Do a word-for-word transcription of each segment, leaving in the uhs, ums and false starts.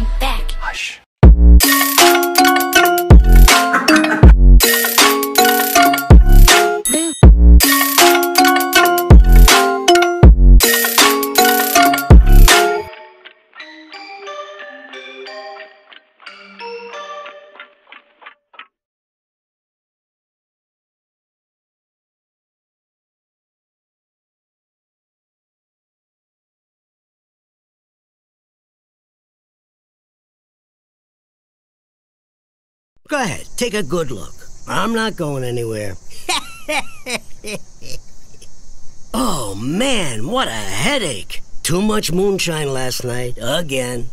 I'm back. Hush. Go ahead, take a good look. I'm not going anywhere. Oh man, what a headache. Too much moonshine last night, again.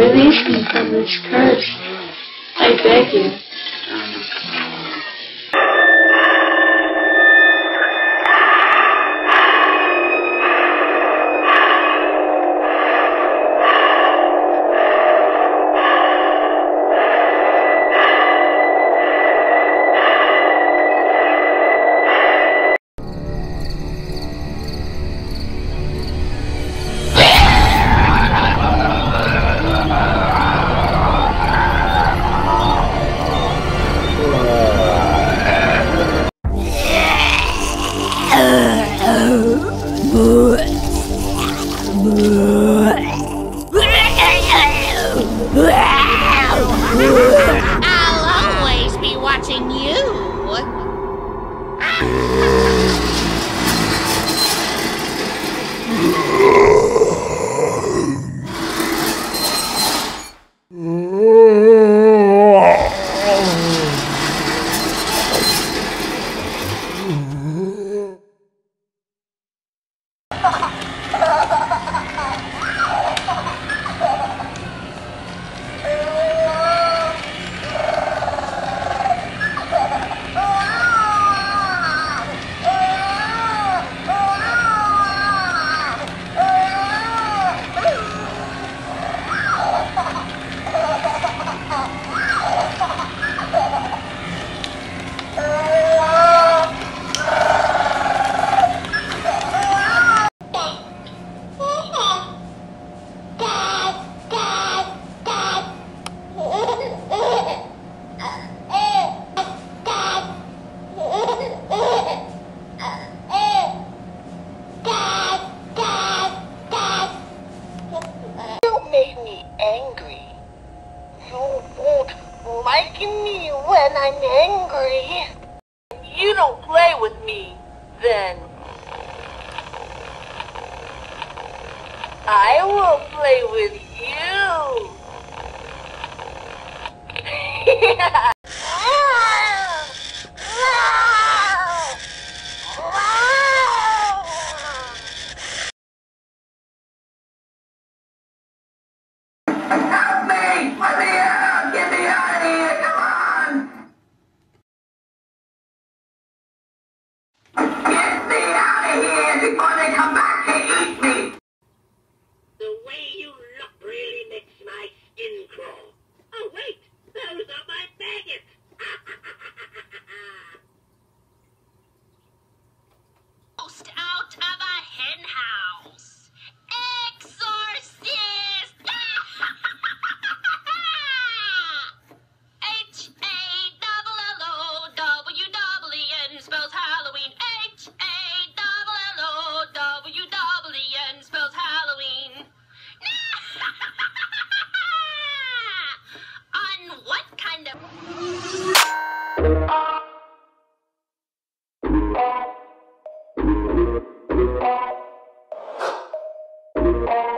Release me from this curse, I beg you. I'll always be watching you. I will play with you. Yeah. Bye.